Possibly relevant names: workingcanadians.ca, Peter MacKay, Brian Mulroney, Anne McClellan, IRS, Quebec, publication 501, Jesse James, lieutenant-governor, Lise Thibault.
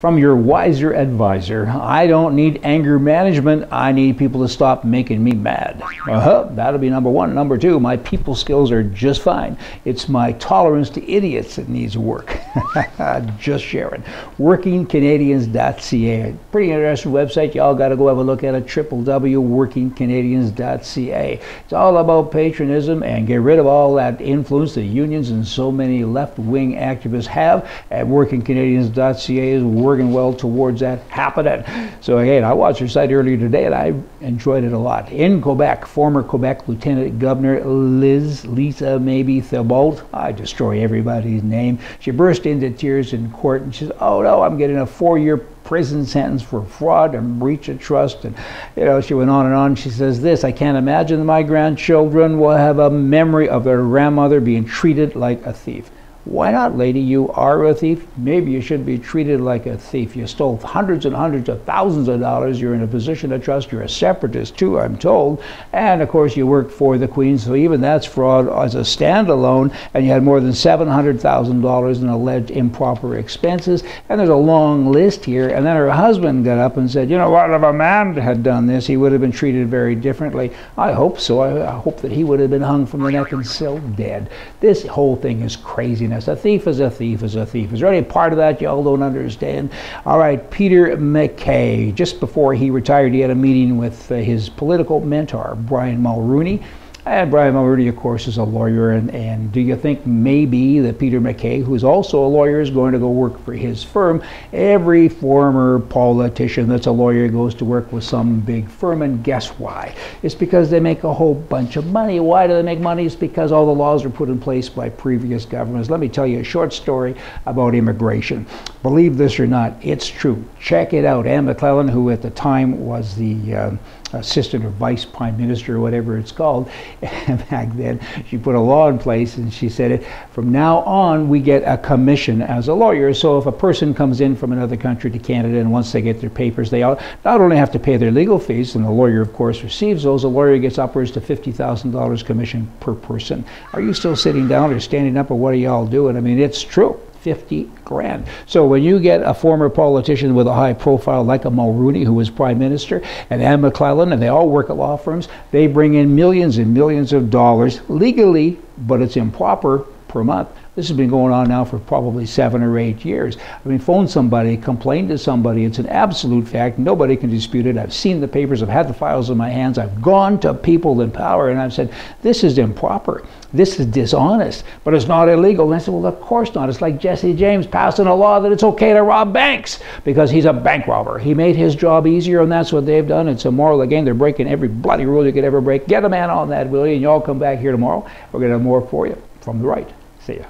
From your wiser advisor, I don't need anger management, I need people to stop making me mad. That'll be number one. Number two, my people skills are just fine. It's my tolerance to idiots that needs work. Just sharing. Workingcanadians.ca. Pretty interesting website. Y'all got to go have a look at it. www.workingcanadians.ca. It's all about patronism and get rid of all that influence the unions and so many left-wing activists have. At workingcanadians.ca is working well towards that happening. So again, I watched your site earlier today and I enjoyed it a lot. In Quebec, former Quebec Lieutenant Governor Lise Thibault, I destroy everybody's name, she burst into tears in court and she said, oh no, I'm getting a 4-year prison sentence for fraud and breach of trust. And you know, she went on and on. She says this, I can't imagine my grandchildren will have a memory of their grandmother being treated like a thief. Why not, lady? You are a thief. Maybe you should be treated like a thief. You stole hundreds and hundreds of thousands of dollars. You're in a position of trust. You're a separatist too, I'm told. And of course you worked for the Queen, so even that's fraud as a standalone. And you had more than $700,000 in alleged improper expenses. And there's a long list here. And then her husband got up and said, you know what, if a man had done this, he would have been treated very differently. I hope so. I hope that he would have been hung from the neck and still dead. This whole thing is craziness. A thief is a thief is a thief. Is there any part of that y'all don't understand? All right, Peter MacKay. Just before he retired, he had a meeting with his political mentor, Brian Mulroney. And Brian Mulroney, of course, is a lawyer. And do you think maybe that Peter MacKay, who is also a lawyer, is going to go work for his firm? Every former politician that's a lawyer goes to work with some big firm. And guess why? It's because they make a whole bunch of money. Why do they make money? It's because all the laws are put in place by previous governments. Let me tell you a short story about immigration. Believe this or not, it's true. Check it out. Anne McClellan, who at the time was the assistant or vice prime minister or whatever it's called, back then, she put a law in place and she said, from now on we get a commission as a lawyer. So if a person comes in from another country to Canada and once they get their papers, they not only have to pay their legal fees, and the lawyer of course receives those, a lawyer gets upwards to $50,000 commission per person. Are you still sitting down or standing up, or what are y'all doing? I mean, it's true. 50 grand. So when you get a former politician with a high profile like a Mulroney, who was prime minister, and Anne McClellan, and they all work at law firms, they bring in millions and millions of dollars legally, but it's improper, per month. This has been going on now for probably 7 or 8 years. I mean, phone somebody, complain to somebody. It's an absolute fact. Nobody can dispute it. I've seen the papers. I've had the files in my hands. I've gone to people in power and I've said, this is improper. This is dishonest, but it's not illegal. And I said, well, of course not. It's like Jesse James passing a law that it's okay to rob banks because he's a bank robber. He made his job easier, and that's what they've done. It's immoral. Again, they're breaking every bloody rule you could ever break. Get a man on that, will you? And you all come back here tomorrow. We're going to have more for you from the right. See ya.